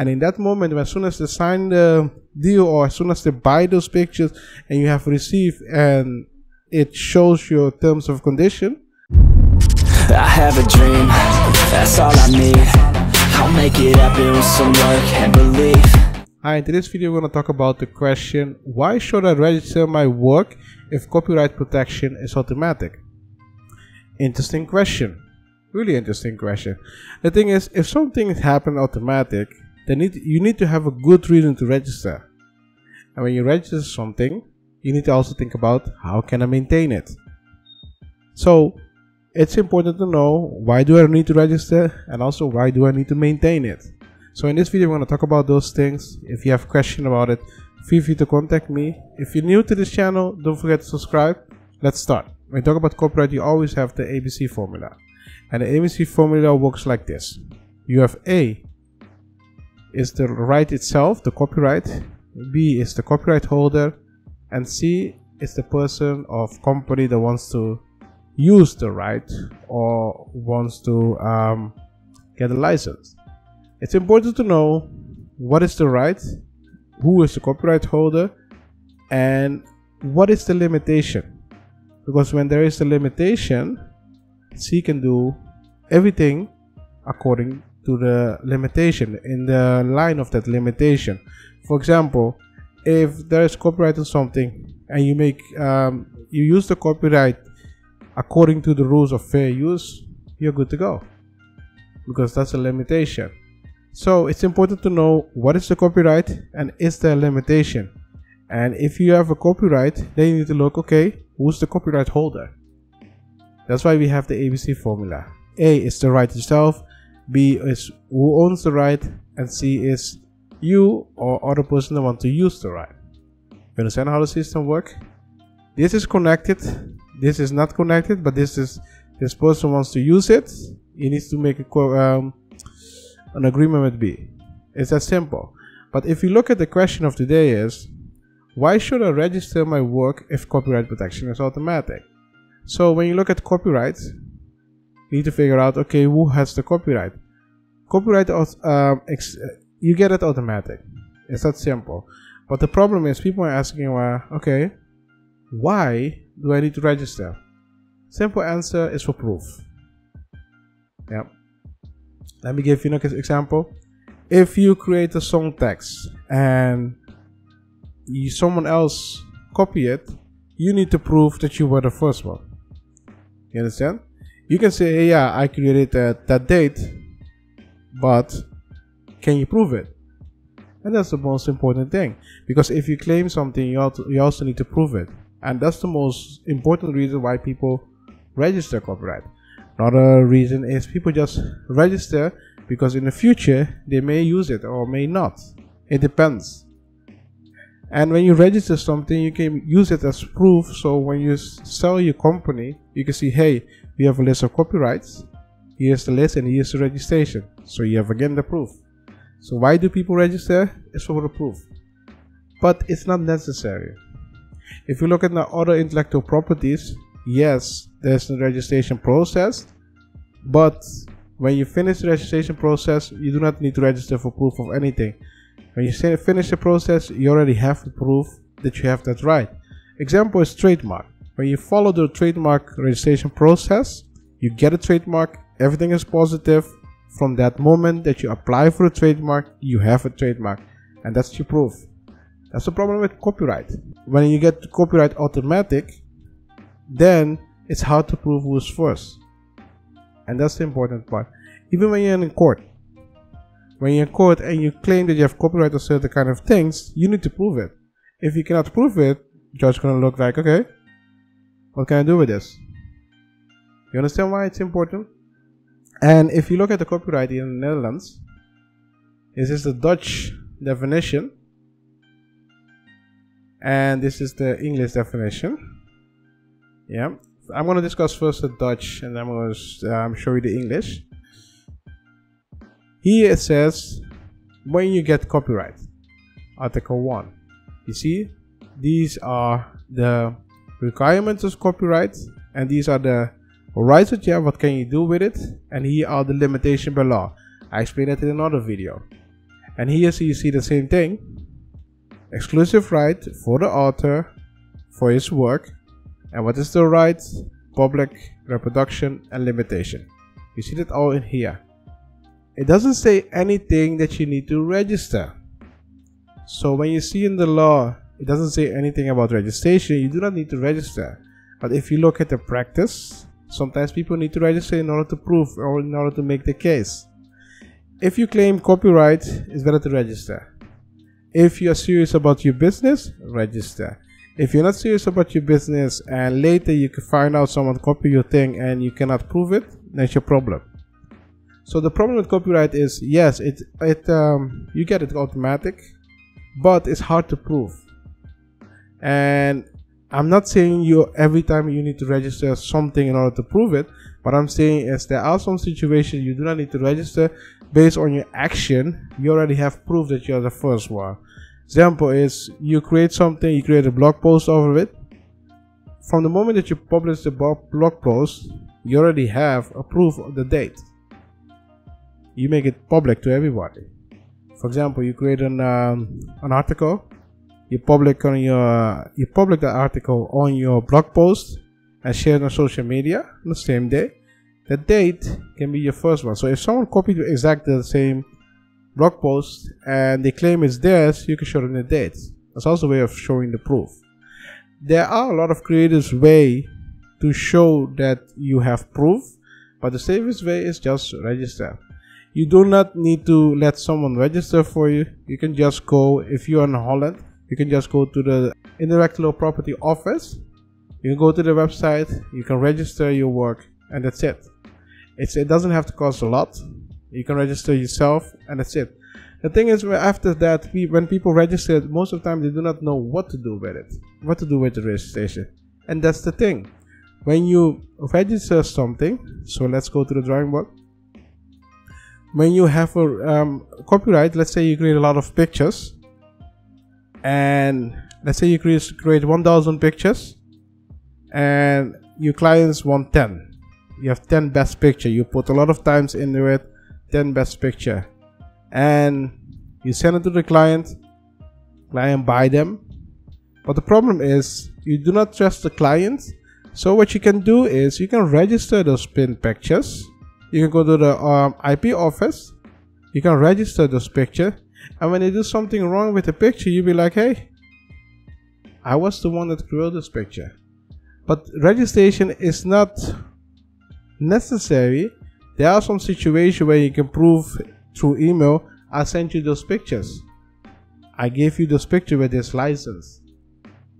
And in that moment, as soon as they sign the deal or as soon as they buy those pictures and you have received and it shows your terms of condition. I have a dream, that's all I need. I'll make it happen with some work and belief. Hi, in today's video we're going to talk about the question, why should I register my work if copyright protection is automatic? Interesting question. Really interesting question. The thing is, if something happens automatic, then you need to have a good reason to register. And when you register something, you need to also think about how can I maintain it. So it's important to know, why do I need to register, and also why do I need to maintain it? So in this video we're going to talk about those things. If you have questions about it, feel free to contact me. If you're new to this channel, don't forget to subscribe. Let's start. When you talk about copyright, you always have the ABC formula. And the ABC formula works like this. You have A is the right itself, the copyright. B is the copyright holder. And C is the person or company that wants to use the right or wants to get a license. It's important to know what is the right, who is the copyright holder, and what is the limitation. Because when there is a limitation, C can do everything according to the limitation, in the line of that limitation. For example, if there is copyright on something and you make you use the copyright according to the rules of fair use, you're good to go, because that's a limitation. So it's important to know what is the copyright and is there a limitation. And if you have a copyright, then you need to look, okay, who's the copyright holder? That's why we have the ABC formula. A is the right itself, B is who owns the right, and C is you or other person that want to use the right. You understand how the system works? This is connected, this is not connected, but this person wants to use it. He needs to make an agreement with B. It's that simple. But if you look at the question of today is, why should I register my work if copyright protection is automatic? So when you look at copyright, you need to figure out, okay, who has the copyright? Copyright, you get it automatic. It's that simple. But the problem is, people are asking, well, okay, why do I need to register? Simple answer is for proof. Yeah. Let me give you an example. If you create a song text and someone else copy it, you need to prove that you were the first one. You understand? You can say, hey, yeah, I created that date, but can you prove it? And that's the most important thing, because if you claim something, you also need to prove it. And that's the most important reason why people register copyright. Another reason is people just register because in the future they may use it or may not. It depends. And when you register something, you can use it as proof. So when you sell your company, you can see, hey, we have a list of copyrights. Here's the list and here's the registration. So you have again the proof. So why do people register? It's for the proof. But it's not necessary. If you look at the other intellectual properties, yes, there's the registration process, but when you finish the registration process, you do not need to register for proof of anything. When you finish the process, you already have the proof that you have that right. Example is trademark. When you follow the trademark registration process, you get a trademark, everything is positive. From that moment that you apply for a trademark, you have a trademark, and that's your proof. That's the problem with copyright. When you get copyright automatic, then it's hard to prove who's first. And that's the important part. Even when you're in court. When you're in court and you claim that you have copyright on certain kind of things, you need to prove it. If you cannot prove it, the judge is going to look like, okay, what can I do with this? You understand why it's important? And if you look at the copyright in the Netherlands, this is the Dutch definition. And this is the English definition. Yeah, I'm going to discuss first the Dutch and then I'm going to show you the English. Here it says, when you get copyright, Article 1. You see, these are the requirements of copyright and these are the rights that you have, what can you do with it, and here are the limitations by law. I explained that in another video. And here so you see the same thing. Exclusive right for the author for his work. And what is the right? Public reproduction and limitation. You see that all in here. It doesn't say anything that you need to register. So when you see in the law, it doesn't say anything about registration. You do not need to register. But if you look at the practice, sometimes people need to register in order to prove or in order to make the case. If you claim copyright, it's better to register. If you are serious about your business, register. If you're not serious about your business and later you can find out someone copied your thing and you cannot prove it, that's your problem. So the problem with copyright is, yes, you get it automatic, but it's hard to prove. And I'm not saying you every time you need to register something in order to prove it, but I'm saying is there are some situations you do not need to register. Based on your action, you already have proof that you're the first one. Example is you create something, you create a blog post over it. From the moment that you publish the blog post, you already have a proof of the date. You make it public to everybody. For example, you create an article, you publish that article on your blog post and share it on social media on the same day. The date can be your first one. So if someone copied exactly the same blog post and they claim it's theirs, you can show them the dates. That's also a way of showing the proof. There are a lot of creative ways to show that you have proof, but the safest way is just register. You do not need to let someone register for you. You can just go, if you're in Holland, you can just go to the intellectual property office. You can go to the website, you can register your work, and that's it. It doesn't have to cost a lot. You can register yourself and that's it. The thing is, after that, when people register, most of the time they do not know what to do with it. What to do with the registration. And that's the thing. When you register something, so let's go to the drawing board. When you have a copyright, let's say you create a lot of pictures. And let's say you create 1000 pictures. And your clients want 10. You have 10 best pictures. You put a lot of times into it. 10 best picture, and you send it to the client buy them, but the problem is you do not trust the client. So what you can do is you can register those pinned pictures. You can go to the IP office, you can register those picture, and when they do something wrong with the picture, you'll be like, hey, I was the one that created this picture. But registration is not necessary. There are some situations where you can prove through email, I sent you those pictures. I gave you those pictures with this license.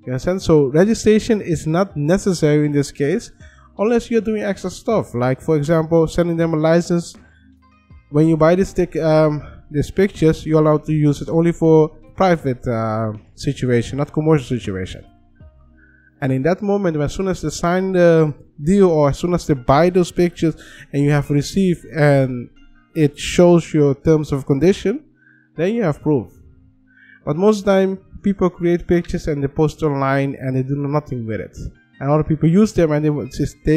You understand? So registration is not necessary in this case, unless you're doing extra stuff. Like for example, sending them a license. When you buy these pictures, you're allowed to use it only for private situation, not commercial situation. And in that moment, as soon as they sign the deal or as soon as they buy those pictures and you have received and it shows your terms of condition, then you have proof. But most of the time, people create pictures and they post online and they do nothing with it. And other people use them and they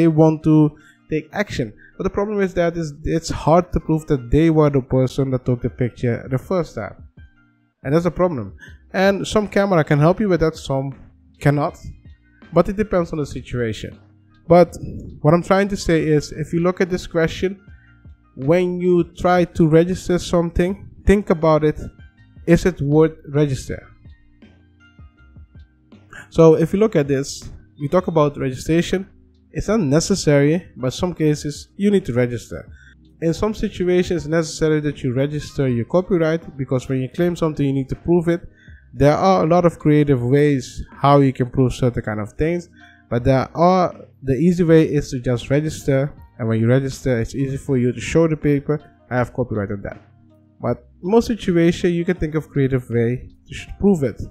want to take action. But the problem is that it's hard to prove that they were the person that took the picture the first time. And that's a problem. And some camera can help you with that, some cannot. But it depends on the situation. But what I'm trying to say is, if you look at this question, when you try to register something, think about it, is it worth register? So if you look at this, we talk about registration. It's not necessary, but some cases you need to register. In some situations, it's necessary that you register your copyright, because when you claim something, you need to prove it. There are a lot of creative ways how you can prove certain kind of things, but the easy way is to just register, and when you register, it's easy for you to show the paper, I have copyright on that. But in most situations, you can think of creative way to prove it.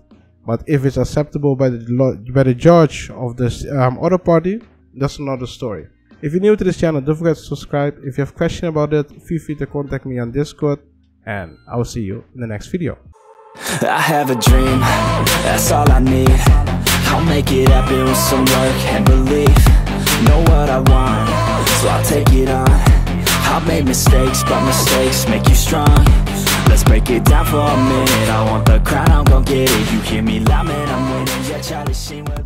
But if it's acceptable by the judge of this other party, that's another story. If you're new to this channel, don't forget to subscribe. If you have questions about it, feel free to contact me on Discord, and I will see you in the next video. I have a dream, that's all I need. I'll make it happen with some work and belief. Know what I want, so I'll take it on. I've made mistakes, but mistakes make you strong. Let's break it down for a minute. I want the crown, I'm gon' get it. You hear me loud, man, I'm winning. Yeah, Charlie Sheen.